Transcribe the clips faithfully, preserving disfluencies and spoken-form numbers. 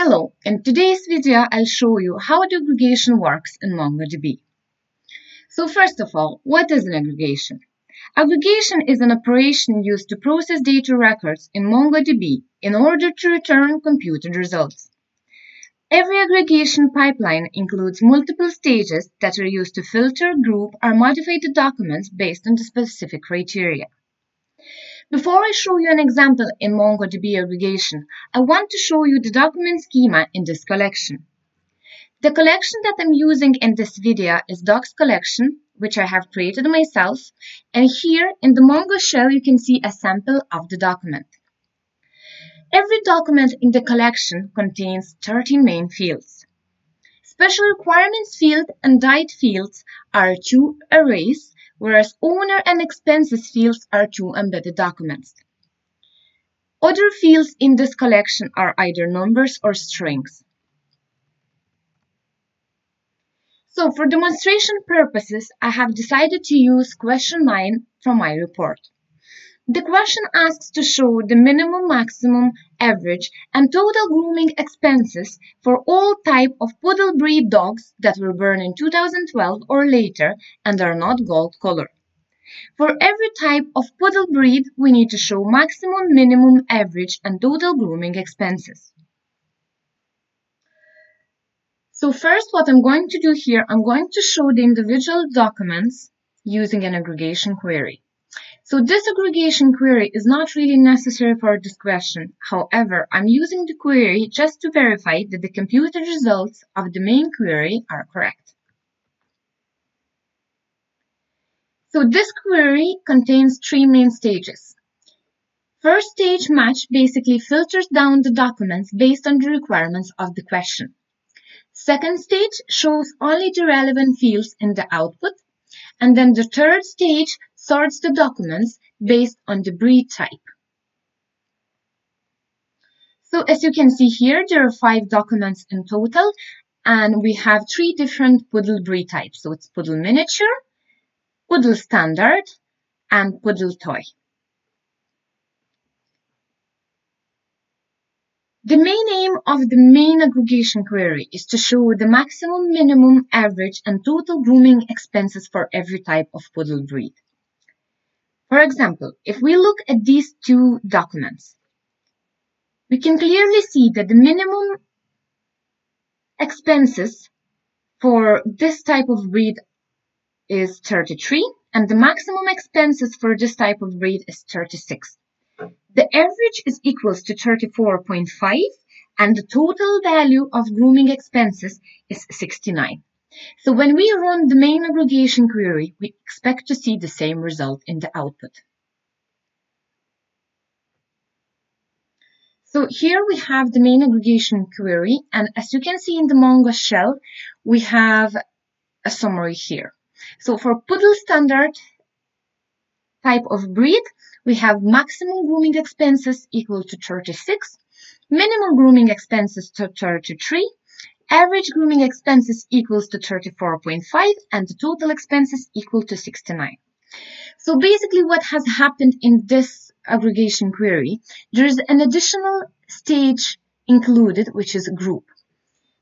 Hello, in today's video I'll show you how the aggregation works in MongoDB. So first of all, what is an aggregation? Aggregation is an operation used to process data records in MongoDB in order to return computed results. Every aggregation pipeline includes multiple stages that are used to filter, group, or modify the documents based on the specific criteria. Before I show you an example in MongoDB aggregation, I want to show you the document schema in this collection. The collection that I'm using in this video is Docs Collection, which I have created myself, and here in the Mongo shell you can see a sample of the document. Every document in the collection contains thirteen main fields. Special requirements field and diet fields are two arrays, whereas owner and expenses fields are two embedded documents. Other fields in this collection are either numbers or strings. So for demonstration purposes, I have decided to use question nine from my report. The question asks to show the minimum, maximum, average, and total grooming expenses for all type of poodle breed dogs that were born in two thousand twelve or later and are not gold color. For every type of poodle breed, we need to show maximum, minimum, average, and total grooming expenses. So first, what I'm going to do here, I'm going to show the individual documents using an aggregation query. So this aggregation query is not really necessary for this question. However, I'm using the query just to verify that the computed results of the main query are correct. So this query contains three main stages. First stage match basically filters down the documents based on the requirements of the question. Second stage shows only the relevant fields in the output. And then the third stage sorts the documents based on the breed type. So as you can see here, there are five documents in total, and we have three different poodle breed types. So it's poodle miniature, poodle standard, and poodle toy. The main aim of the main aggregation query is to show the maximum, minimum, average, and total grooming expenses for every type of poodle breed. For example, if we look at these two documents, we can clearly see that the minimum expenses for this type of breed is thirty-three, and the maximum expenses for this type of breed is thirty-six. The average is equals to thirty-four point five, and the total value of grooming expenses is sixty-nine. So when we run the main aggregation query, we expect to see the same result in the output. So here we have the main aggregation query, and as you can see in the Mongo shell, we have a summary here. So for poodle standard type of breed, we have maximum grooming expenses equal to thirty-six, minimum grooming expenses to thirty-three, average grooming expenses equals to thirty-four point five, and the total expenses equal to sixty-nine. So basically what has happened in this aggregation query, there is an additional stage included, which is group.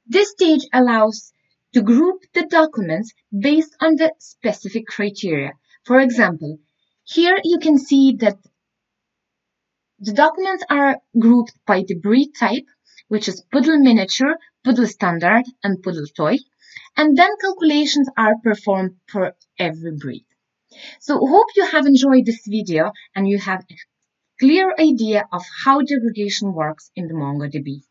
This stage allows to group the documents based on the specific criteria. For example, here you can see that the documents are grouped by the breed type, which is poodle miniature, poodle standard, and poodle toy, and then calculations are performed per every breed. So hope you have enjoyed this video and you have a clear idea of how the aggregation works in the MongoDB.